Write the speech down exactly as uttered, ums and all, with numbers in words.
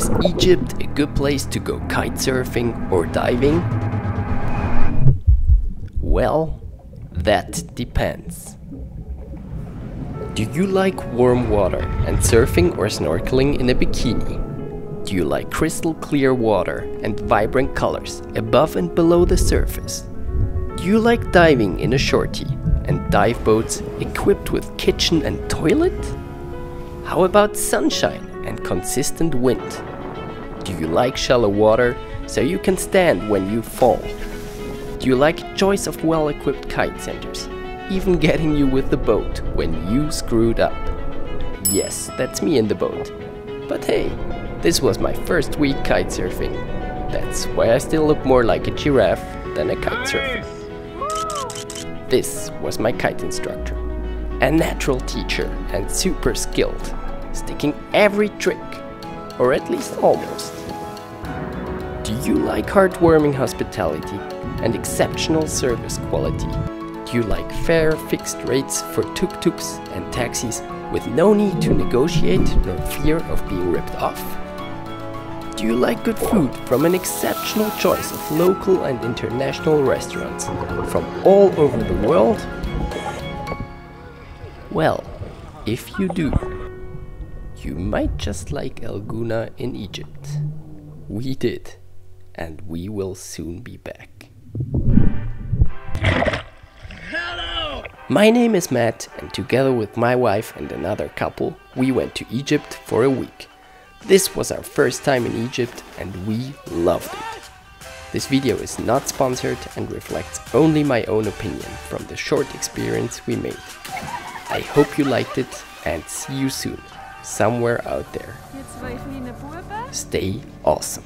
Is Egypt a good place to go kite surfing or diving? Well, that depends. Do you like warm water and surfing or snorkeling in a bikini? Do you like crystal clear water and vibrant colors above and below the surface? Do you like diving in a shorty and dive boats equipped with kitchen and toilet? How about sunshine and consistent wind? Do you like shallow water so you can stand when you fall? Do you like choice of well-equipped kite centers, even getting you with the boat when you screwed up? Yes, that's me in the boat. But hey, this was my first week kitesurfing. That's why I still look more like a giraffe than a kitesurfer. This was my kite instructor, a natural teacher and super skilled, sticking every trick, or at least almost. Do you like heartwarming hospitality and exceptional service quality? Do you like fair fixed rates for tuk-tuks and taxis with no need to negotiate nor fear of being ripped off? Do you like good food from an exceptional choice of local and international restaurants from all over the world? Well, if you do, you might just like El Guna in Egypt. We did, and we will soon be back. Hello! My name is Matt, and together with my wife and another couple, we went to Egypt for a week. This was our first time in Egypt, and we loved it. This video is not sponsored and reflects only my own opinion from the short experience we made. I hope you liked it, and see you soon, somewhere out there. Stay awesome.